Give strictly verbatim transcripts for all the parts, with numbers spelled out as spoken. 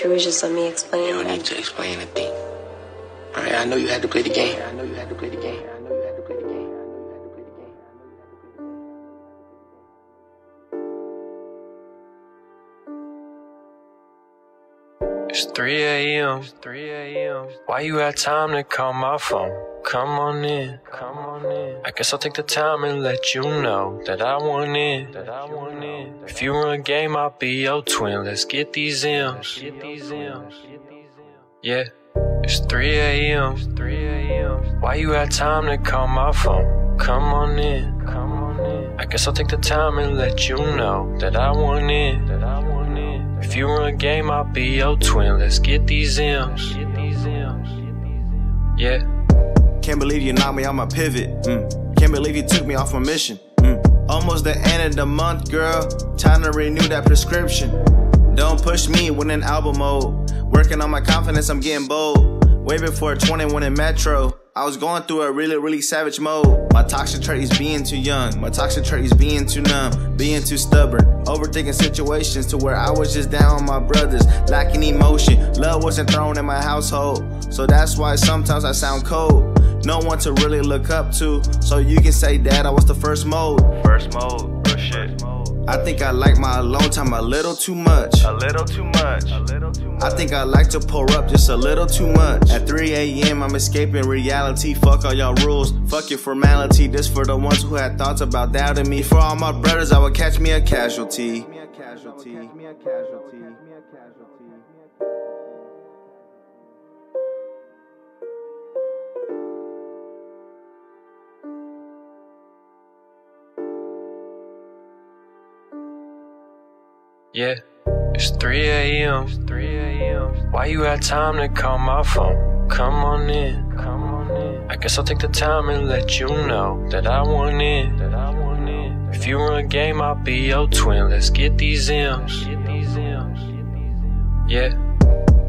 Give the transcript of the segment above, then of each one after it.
She was just let me explain. You don't need to explain a thing. All right, I know you had to play the game. I know you had to play the game. I know you had to play the game. I know you had to play the game. I know you had to play the game. It's three A M It's three A M Why you had time to call my phone? Come on in. Come on in. I guess I'll take the time and let you know that I want in. That I want in. If you run a game, I'll be your twin. Let's get these M's. Let's get these M's. Yeah. It's three A M It's three A M Why you had time to call my phone? Come on in. Come on in. I guess I'll take the time and let you know that I want in. That I want in. If you run a game, I'll be your twin. Let's get these M's. Get these M's. Yeah. Can't believe you knocked me on my pivot. Mm. Can't believe you took me off my mission. Mm. Almost the end of the month, girl. Time to renew that prescription. Don't push me when in album mode. Working on my confidence, I'm getting bold. Way before twenty-one in Metro, I was going through a really, really savage mode. My toxic trait is being too young. My toxic trait is being too numb, being too stubborn, overthinking situations to where I was just down on my brothers, lacking emotion. Love wasn't thrown in my household, so that's why sometimes I sound cold. No one to really look up to, so you can say that I was the first mode. First mode, real shit. I think I like my alone time a little too much. A little too much. A little too much. I think I like to pour up just a little too much. At three A M I'm escaping reality. Fuck all y'all rules. Fuck your formality. This for the ones who had thoughts about doubting me. For all my brothers, I would catch me a casualty. Me a casualty. Me a casualty. Me a casualty. Yeah, it's three A M It's three A M Why you had time to call my phone? Come on in. Come on in. I guess I'll take the time and let you know that I want in. That I want in. If you run a game, I'll be your twin. Let's get these M's. Get these M's. Yeah.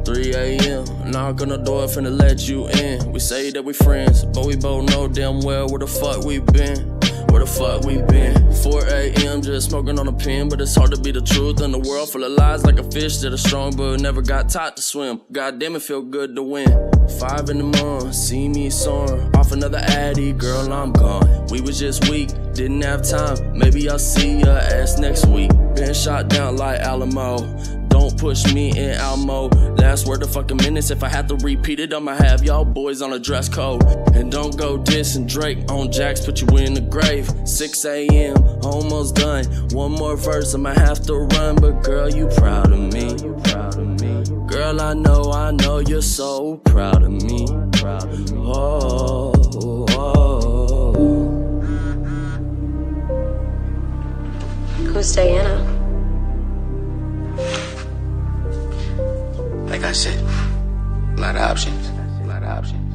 three A M Knock on the door, finna let you in. We say that we friends, but we both know damn well where the fuck we been. Where the fuck we been? four A M just smoking on a pen, but it's hard to be the truth in the world full of lies like a fish that are strong but never got taught to swim. Goddamn, it feel good to win. Five in the morning, see me soaring off another Addy, girl, I'm gone. We was just weak, didn't have time. Maybe I'll see your ass next week. Been shot down like Alamo. Don't push me in Almo. Last word to fucking minutes. If I had to repeat it, I'ma have y'all boys on a dress code. And don't go dissing Drake on Jax, put you in the grave. six A M, almost done. One more verse, I'ma have to run. But girl, you proud of me. Girl, I know, I know you're so proud of me. Oh, oh, oh. Who's Diana? Like I said, a lot of options, a lot of options.